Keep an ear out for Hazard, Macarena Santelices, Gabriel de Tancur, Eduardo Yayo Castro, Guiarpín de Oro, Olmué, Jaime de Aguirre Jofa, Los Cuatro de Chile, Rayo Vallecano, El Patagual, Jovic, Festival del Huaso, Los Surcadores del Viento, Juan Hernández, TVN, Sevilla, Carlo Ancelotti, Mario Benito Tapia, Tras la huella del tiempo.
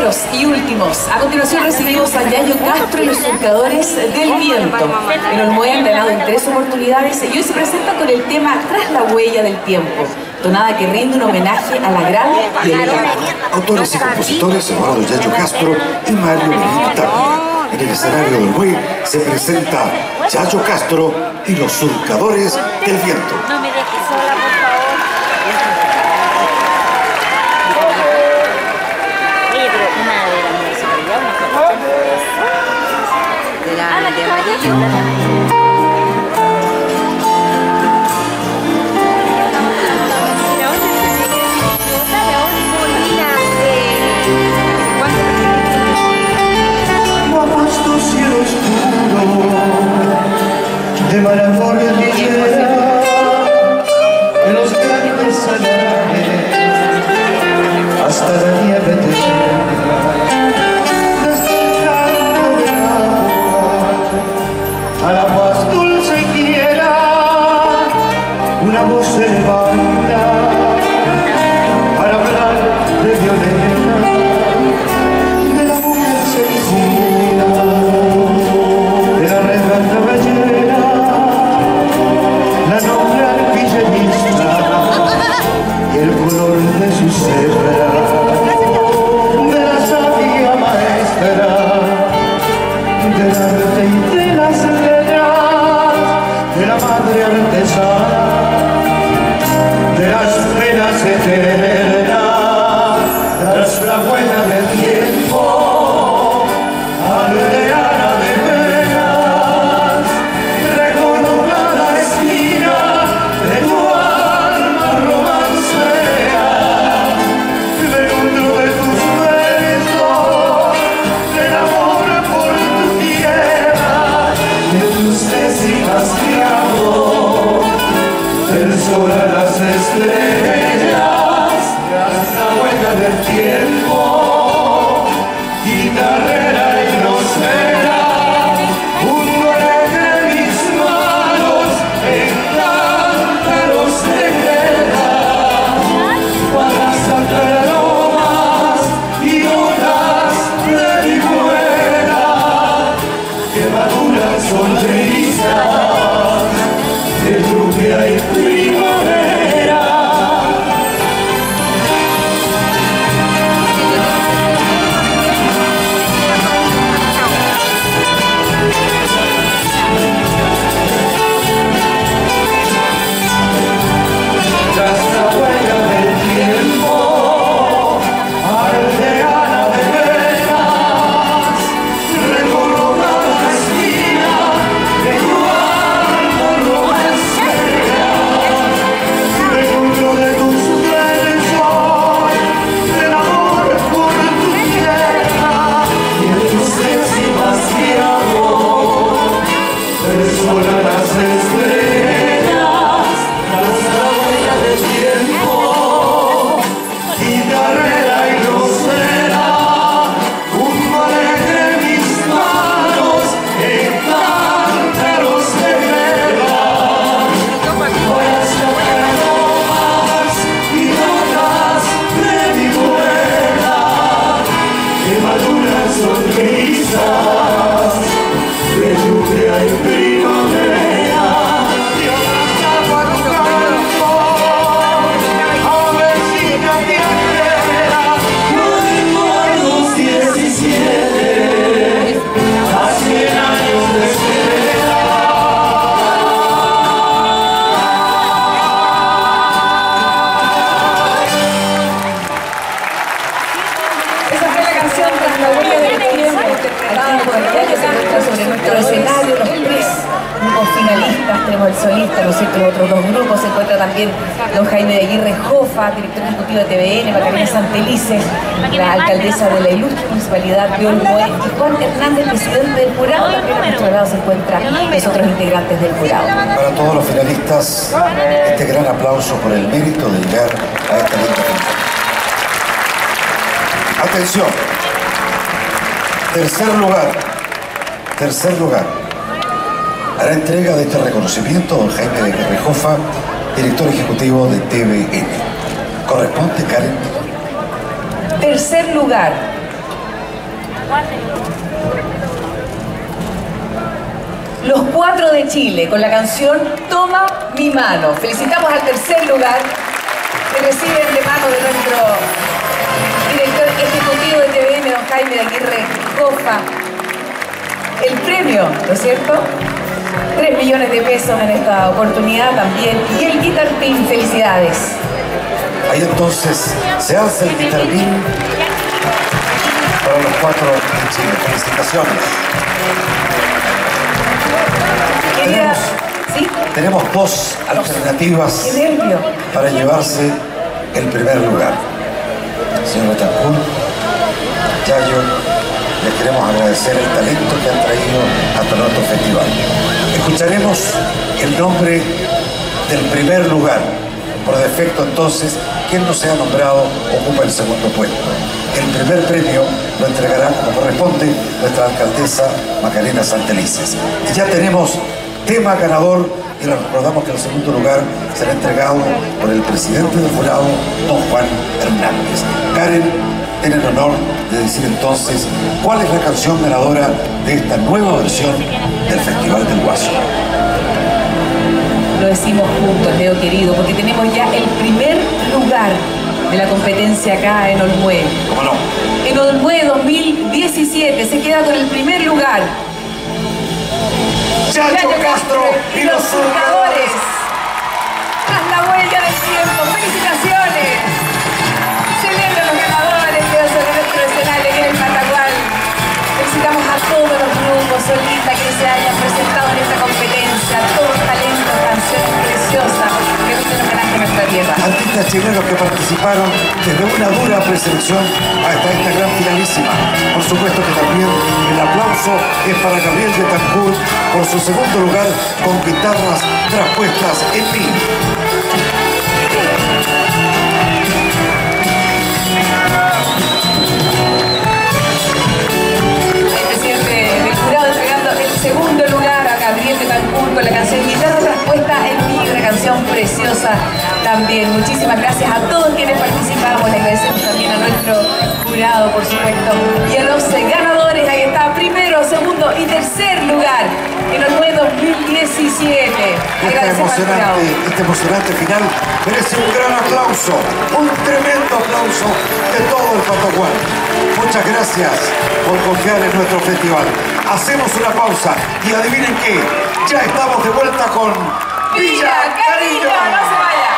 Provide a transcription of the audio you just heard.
terceros y últimos. A continuación recibimos a Yayo Castro y Los Surcadores del Viento. En Olmué han ganado en 3 oportunidades y hoy se presenta con el tema Tras la huella del tiempo, tonada que rinde un homenaje a la gran violeta. Autores y compositores Eduardo Yayo Castro y Mario Benito Tapia. En el escenario de Olmué se presenta Yayo Castro y Los Surcadores del Viento. No me dejes sola, por favor. No ha puesto cielo oscuro de vanagloria de tierra en los grandes salares hasta la nieve de tierra. Jaime de Aguirre Jofa, director ejecutivo de TVN, Macarena Santelices, la alcaldesa de la ilustre municipalidad de Olmué, y Juan Hernández, presidente del jurado. También a nuestro lado se encuentran los otros integrantes del jurado. Para todos los finalistas, este gran aplauso por el mérito de llegar a esta linda temporada. Atención, tercer lugar, a la entrega de este reconocimiento, don Jaime de Aguirre Jofa, director ejecutivo de TVN. Corresponde, Karen. Tercer lugar, Los Cuatro de Chile, con la canción Toma mi mano. Felicitamos al tercer lugar, que reciben de mano de nuestro director ejecutivo de TVN, don Jaime de Aguirre Jofa, el premio, ¿no es cierto? 3 millones de pesos en esta oportunidad también. Y el Guitar Pin, felicidades. Ahí entonces se hace el Guitar Pin para Los Cuatro de Chile. Felicitaciones. Querida, tenemos dos alternativas para llevarse el primer lugar. Señor Tancur, Yayo, les queremos agradecer el talento que han traído hasta nuestro festival. Escucharemos el nombre del primer lugar. Por defecto, entonces, quien no sea nombrado ocupa el segundo puesto. El primer premio lo entregará, como corresponde, nuestra alcaldesa Macarena Santelices. Y ya tenemos tema ganador, y les recordamos que el segundo lugar será entregado por el presidente del jurado, don Juan Hernández. Karen, en el honor de decir entonces cuál es la canción ganadora de esta nueva versión del Festival del Huaso. Lo decimos juntos, Leo querido, porque tenemos ya el primer lugar de la competencia acá en Olmué. ¿Cómo no? En Olmué 2017 se queda con el primer lugar Yayo Castro y Los Surcadores. Tras la huella del tiempo. ¡Felicitaciones! El Patagual. Felicitamos a todos los grupos solistas que se hayan presentado en esta competencia. Todos talentos, canciones preciosas que nos hacen homenaje a nuestra tierra. Artistas chilenos que participaron desde una dura preselección hasta esta gran finalísima. Por supuesto que también el aplauso es para Gabriel de Tancur por su segundo lugar con guitarras traspuestas en vivo. Segundo lugar a Gabriel de Tancur con la canción Guitarra Traspuesta en vivo, una canción preciosa también. Muchísimas gracias a todos quienes participamos, le agradecemos también a nuestro jurado, por supuesto, y a los ganadores. Ahí está, primero, segundo y tercer lugar en el nuevo 2017. Este emocionante final merece un gran aplauso, un tremendo aplauso de todo el Patagual. Muchas gracias por confiar en nuestro festival. Hacemos una pausa y adivinen qué, ya estamos de vuelta con Villa Cariño. No se vayan.